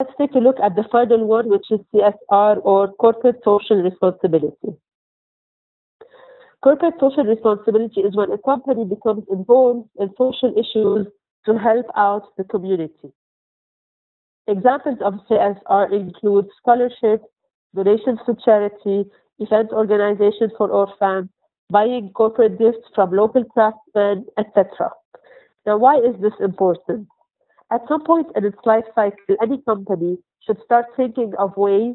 Let's take a look at the final one, which is CSR, or corporate social responsibility. Corporate social responsibility is when a company becomes involved in social issues to help out the community. Examples of CSR include scholarships, donations to charity, event organization for orphans, buying corporate gifts from local craftsmen, etc. Now, why is this important? At some point in its life cycle, any company should start thinking of ways,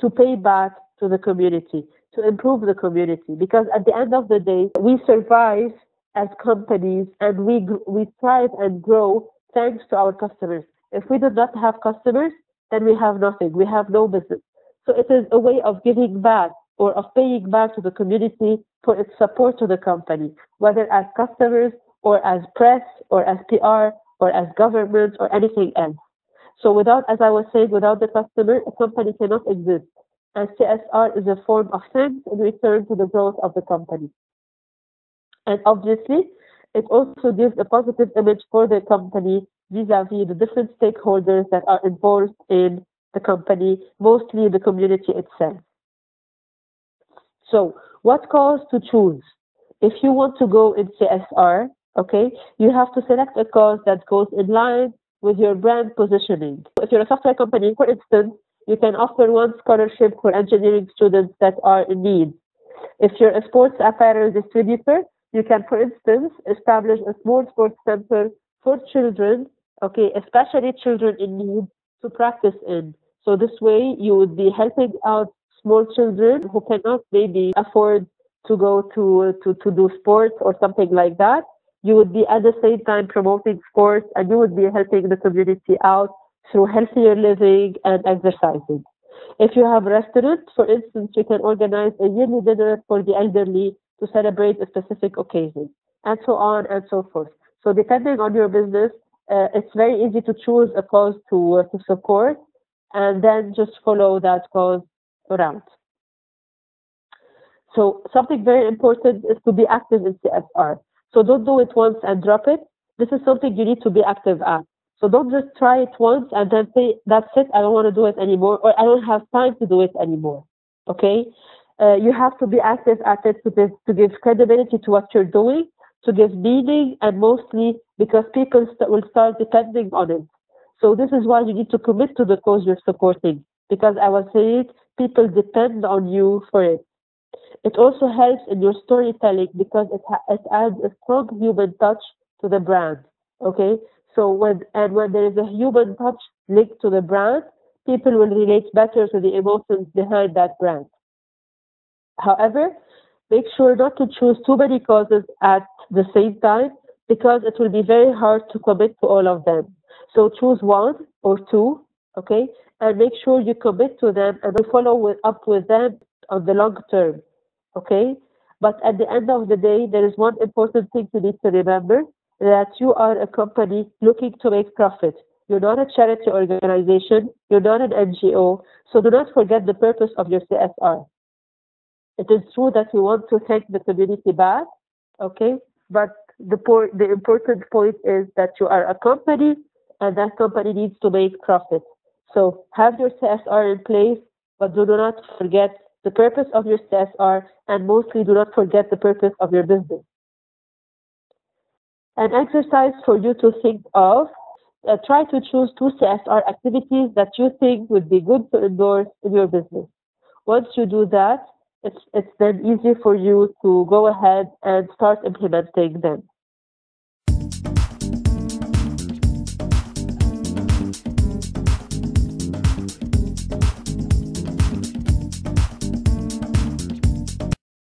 to pay back to the community, to improve the community. Because at the end of the day, we survive as companies and we thrive and grow thanks to our customers. If we do not have customers, then we have nothing. We have no business. So it is a way of giving back or of paying back to the community for its support to the company, whether as customers or as press or as PR or as government or anything else. So without the customer, a company cannot exist. And CSR is a form of thanks in return to the growth of the company. And obviously, it also gives a positive image for the company vis-a-vis the different stakeholders that are involved in the company, mostly the community itself. So, what cause to choose? If you want to go in CSR, you have to select a cause that goes in line with your brand positioning. If you're a software company, for instance, you can offer one scholarship for engineering students that are in need. If you're a sports apparel distributor, you can, for instance, establish a small sports center for children, especially children in need, to practice in. So this way, you would be helping out small children who cannot maybe afford to go to do sports or something like that. You would be at the same time promoting sports, and you would be helping the community out through healthier living and exercising. If you have a restaurant, for instance, you can organize a yearly dinner for the elderly to celebrate a specific occasion, and so on and so forth. So depending on your business, it's very easy to choose a cause to support, and then just follow that cause around. So something very important is to be active in CSR. So don't do it once and drop it. This is something you need to be active at. So don't just try it once and then say, that's it, I don't want to do it anymore, or I don't have time to do it anymore. You have to be active at it to give credibility to what you're doing, to give meaning, and mostly because people will start depending on it. So this is why you need to commit to the cause you're supporting, because I was saying people depend on you for it. It also helps in your storytelling because it adds a strong human touch to the brand. So when there is a human touch linked to the brand, people will relate better to the emotions behind that brand. However, make sure not to choose too many causes at the same time, because it will be very hard to commit to all of them. So choose one or two, and make sure you commit to them and follow up with them on the long term, But at the end of the day, there is one important thing you need to remember, that you are a company looking to make profit. You're not a charity organization. You're not an NGO. So do not forget the purpose of your CSR. It is true that we want to thank the community back, but the important point is that you are a company, and that company needs to make profit. So have your CSR in place, but do not forget the purpose of your CSR, and mostly do not forget the purpose of your business. An exercise for you to think of, try to choose two CSR activities that you think would be good to endorse in your business. Once you do that, it's then easy for you to go ahead and start implementing them.